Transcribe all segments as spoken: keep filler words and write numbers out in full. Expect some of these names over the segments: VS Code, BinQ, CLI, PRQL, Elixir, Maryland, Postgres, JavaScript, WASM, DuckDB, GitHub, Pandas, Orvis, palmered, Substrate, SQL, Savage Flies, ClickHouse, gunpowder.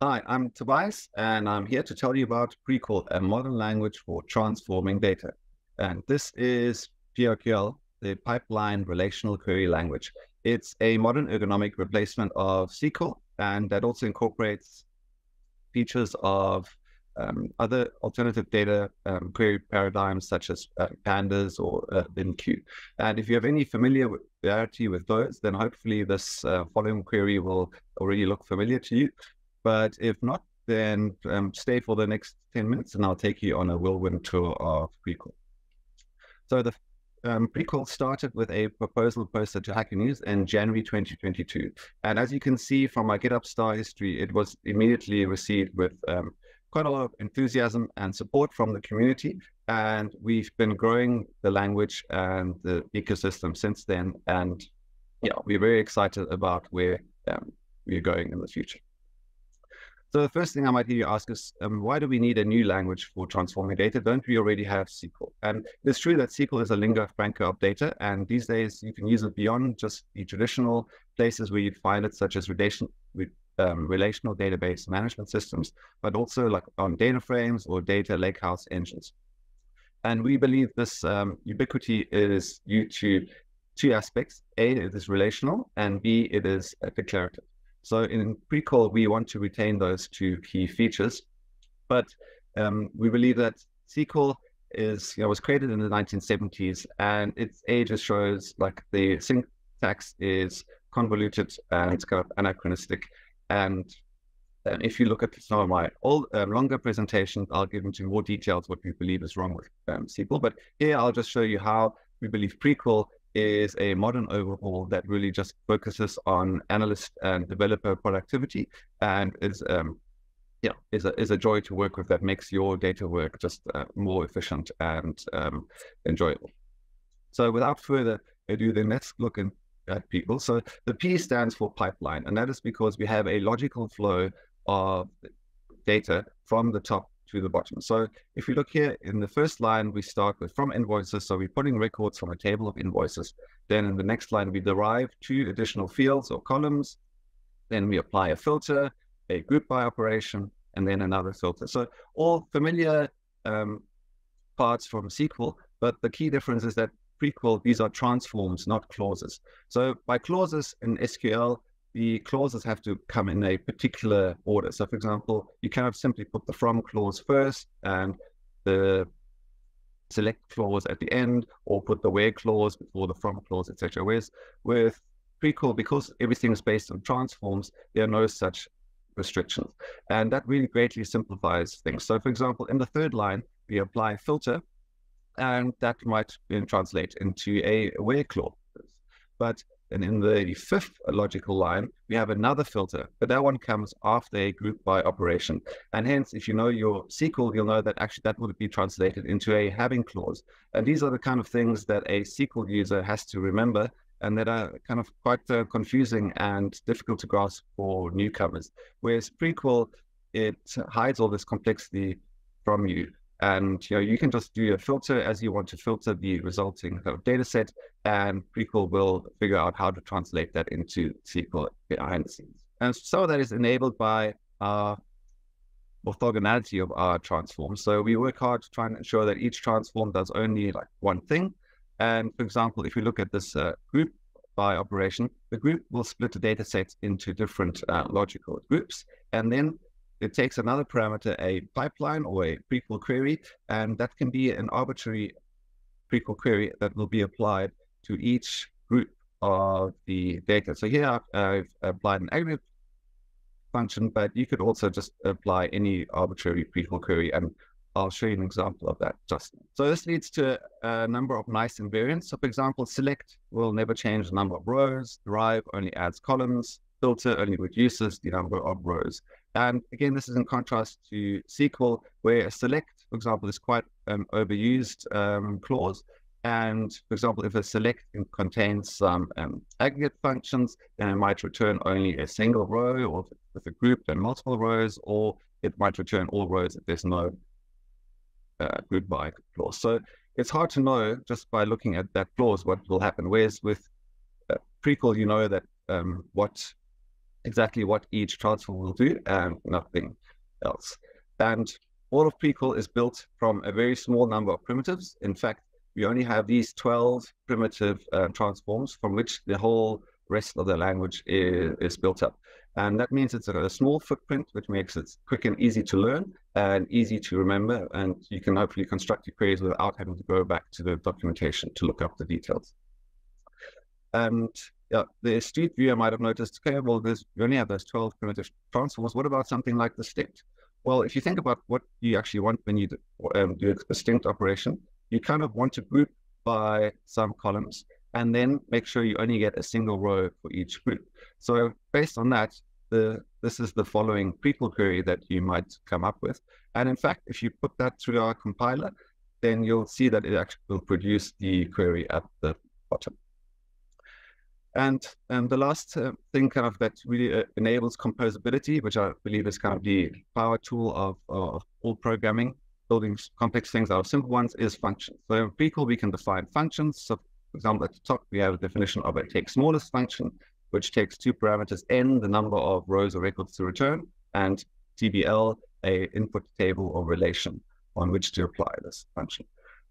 Hi, I'm Tobias, and I'm here to tell you about P R Q L, a modern language for transforming data. And this is P R Q L, the Pipeline Relational Query Language. It's a modern ergonomic replacement of S Q L, and that also incorporates features of um, other alternative data um, query paradigms, such as uh, Pandas or uh, BinQ. And if you have any familiarity with those, then hopefully this uh, following query will already look familiar to you. But if not, then um, stay for the next ten minutes and I'll take you on a whirlwind tour of P R Q L. So the um, P R Q L started with a proposal posted to Hacker News in January twenty twenty-two. And as you can see from my GitHub star history, it was immediately received with um, quite a lot of enthusiasm and support from the community. And we've been growing the language and the ecosystem since then. And yeah, we're very excited about where um, we're going in the future. So the first thing I might hear you ask is, um, why do we need a new language for transforming data? Don't we already have S Q L? And it's true that S Q L is a lingua franca of data, and these days you can use it beyond just the traditional places where you'd find it, such as relation, um, relational database management systems, but also like on data frames or data lakehouse engines. And we believe this um, ubiquity is due to two aspects. A, it is relational, and B, it is declarative. So in P R Q L, we want to retain those two key features, but um, we believe that S Q L is, you know, was created in the nineteen seventies, and its age shows like the syntax is convoluted and it's kind of anachronistic. And, and if you look at some of my old, um, longer presentations, I'll give into more details what we believe is wrong with um, S Q L. But here I'll just show you how we believe P R Q L is a modern overhaul that really just focuses on analyst and developer productivity, and is um, yeah is a is a joy to work with, that makes your data work just uh, more efficient and um, enjoyable. So without further ado, then let's look in, at P R Q L. So the P stands for pipeline, and that is because we have a logical flow of data from the top to the bottom. So if you look here in the first line, we start with from invoices. So we're putting records from a table of invoices. Then in the next line, we derive two additional fields or columns. Then we apply a filter, a group by operation, and then another filter. So all familiar um, parts from S Q L, but the key difference is that P R Q L, these are transforms, not clauses. So by clauses in S Q L, the clauses have to come in a particular order. So for example, you cannot simply put the from clause first and the select clause at the end, or put the where clause before the from clause, et cetera. Whereas with P R Q L, because everything is based on transforms, there are no such restrictions. And that really greatly simplifies things. So for example, in the third line, we apply filter, and that might then translate into a where clause. But And in the fifth logical line, we have another filter, but that one comes after a group by operation. And hence, if you know your S Q L, you'll know that actually that would be translated into a having clause. And these are the kind of things that a S Q L user has to remember, and that are kind of quite uh, confusing and difficult to grasp for newcomers. Whereas P R Q L, it hides all this complexity from you. And you know, you can just do a filter as you want to filter the resulting kind of data set, and P R Q L will figure out how to translate that into S Q L behind the scenes. And so that is enabled by our orthogonality of our transform. So we work hard to try and ensure that each transform does only like one thing. And for example, if you look at this uh, group by operation, the group will split the data sets into different uh, logical groups, and then it takes another parameter, a pipeline or a P R Q L query, and that can be an arbitrary P R Q L query that will be applied to each group of the data. So here I've applied an aggregate function, but you could also just apply any arbitrary P R Q L query, and I'll show you an example of that just now. So this leads to a number of nice invariants. So for example, select will never change the number of rows, derive only adds columns, filter only reduces the number of rows. And again, this is in contrast to S Q L, where a select, for example, is quite an um, overused um, clause. And for example, if a select contains some um, aggregate functions, then it might return only a single row, or with a group, then multiple rows, or it might return all rows if there's no uh, group by clause. So it's hard to know just by looking at that clause what will happen. Whereas with uh, P R Q L, you know that um, what exactly what each transform will do and nothing else. And all of P R Q L is built from a very small number of primitives. In fact, we only have these twelve primitive uh, transforms from which the whole rest of the language is, is built up. And that means it's a, a small footprint, which makes it quick and easy to learn and easy to remember. And you can hopefully construct your queries without having to go back to the documentation to look up the details. And yeah, the street viewer might have noticed, okay, well, there's, we only have those twelve primitive transforms. What about something like the stint? Well, if you think about what you actually want when you do, um, do a stint operation, you kind of want to group by some columns and then make sure you only get a single row for each group. So based on that, the, this is the following P R Q L query that you might come up with. And in fact, if you put that through our compiler, then you'll see that it actually will produce the query at the bottom. And um, the last uh, thing kind of that really uh, enables composability, which I believe is kind of the power tool of, of all programming, building complex things out of simple ones, is functions. So in P R Q L, we can define functions. So for example, at the top, we have a definition of a take smallest function, which takes two parameters, n, the number of rows or records to return, and T B L, a input table or relation on which to apply this function.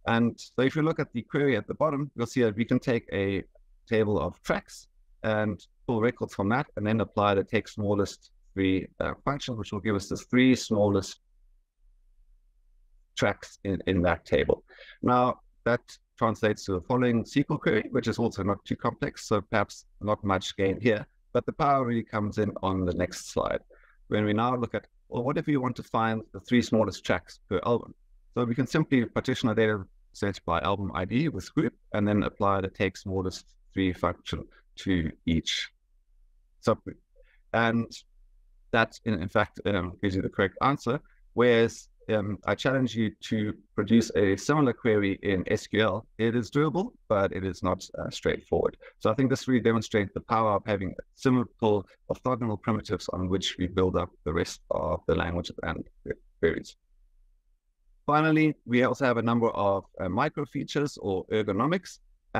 And so if you look at the query at the bottom, you'll see that we can take a table of tracks and pull records from that, and then apply the take smallest three uh, function, which will give us the three smallest tracks in, in that table. Now, that translates to the following S Q L query, which is also not too complex, so perhaps not much gain here, but the power really comes in on the next slide, when we now look at, well, what if we want to find the three smallest tracks per album? So we can simply partition our data set by album I D with group, and then apply the take smallest three function to each subgroup. And that, in, in fact, um, gives you the correct answer, whereas Um, I challenge you to produce a similar query in S Q L. It is doable, but it is not uh, straightforward. So I think this really demonstrates the power of having simple orthogonal primitives on which we build up the rest of the language and queries. Finally, we also have a number of uh, micro features or ergonomics.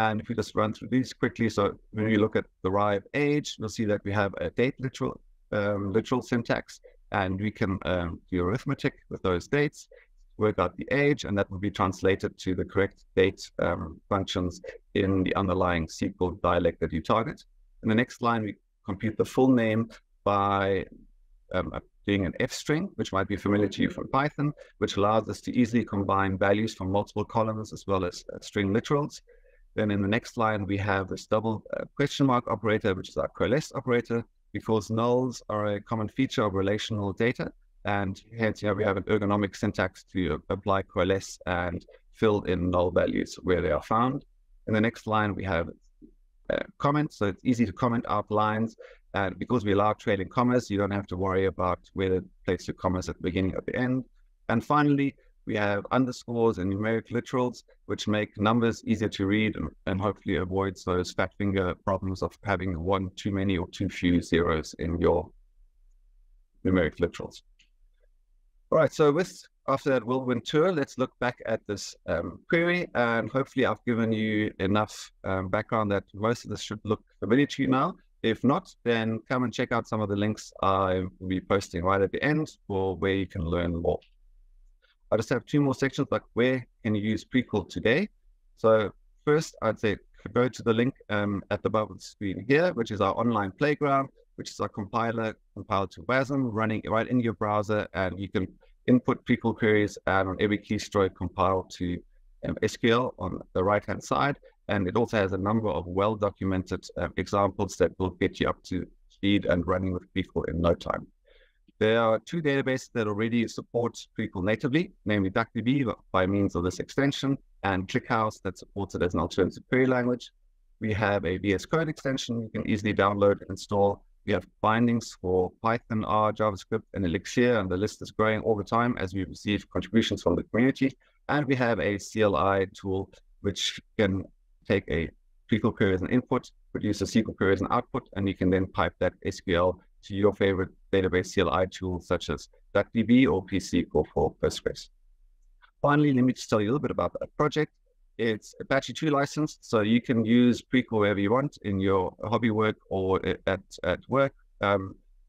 And if we just run through these quickly, so when we look at the derived age, you'll see that we have a date literal, um, literal syntax. And we can um, do arithmetic with those dates, work out the age, and that will be translated to the correct date um, functions in the underlying S Q L dialect that you target. In the next line, we compute the full name by um, doing an F string, which might be familiar to you from Python, which allows us to easily combine values from multiple columns as well as uh, string literals. Then in the next line, we have this double uh, question mark operator, which is our coalesce operator, because nulls are a common feature of relational data, and hence here we have an ergonomic syntax to apply coalesce and fill in null values where they are found. In the next line, we have uh, comments, so it's easy to comment out lines, and because we allow trailing commas, you don't have to worry about where to place your commas at the beginning or the end. And finally, we have underscores and numeric literals, which make numbers easier to read and, and hopefully avoids those fat finger problems of having one too many or too few zeros in your numeric literals. All right, so with after that whirlwind tour, let's look back at this um, query, and hopefully I've given you enough um, background that most of this should look familiar to you now. If not, then come and check out some of the links I will be posting right at the end for where you can learn more. I just have two more sections, like where can you use P R Q L today? So first, I'd say go to the link um, at the bottom of the screen here, which is our online playground, which is our compiler compiled to W A S M, running right in your browser, and you can input P R Q L queries and on every keystroke compile to um, S Q L on the right-hand side. And it also has a number of well-documented um, examples that will get you up to speed and running with P R Q L in no time. There are two databases that already support P R Q L natively, namely DuckDB by means of this extension, and ClickHouse that supports it as an alternative query language. We have a V S Code extension you can easily download and install. We have bindings for Python, R, JavaScript, and Elixir, and the list is growing all the time as we receive contributions from the community. And we have a C L I tool which can take a P R Q L query as an input, produce a S Q L query as an output, and you can then pipe that S Q L to your favorite database C L I tools such as DuckDB or P S Q L for Postgres. Finally, let me just tell you a little bit about that project. It's Apache two licensed, so you can use P R Q L wherever you want in your hobby work or at, at work. Um,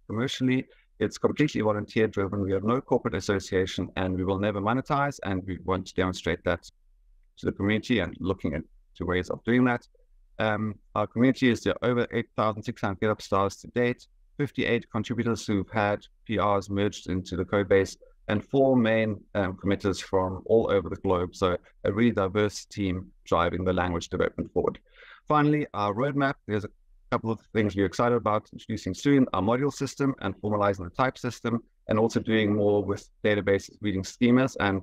commercially. It's completely volunteer driven. We have no corporate association and we will never monetize. And we want to demonstrate that to the community and looking at two ways of doing that. Um, our community is there are over eight thousand six hundred GitHub stars to date, fifty-eight contributors who've had P Rs merged into the code base, and four main um, committers from all over the globe. So a really diverse team driving the language development forward. Finally, our roadmap. There's a couple of things we're excited about introducing soon, our module system and formalizing the type system, and also doing more with databases, reading schemas, and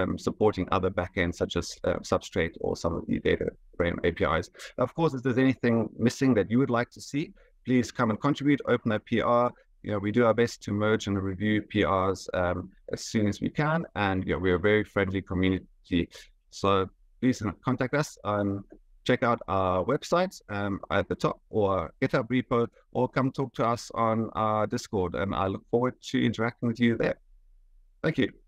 Um, supporting other backends such as uh, Substrate or some of the data frame A P Is. Of course, if there's anything missing that you would like to see, please come and contribute, open that P R. You know, we do our best to merge and review P Rs um, as soon as we can. And you know, we're a very friendly community. So please contact us. Um, check out our website um, at the top or GitHub repo, or come talk to us on our Discord. And I look forward to interacting with you there. Thank you.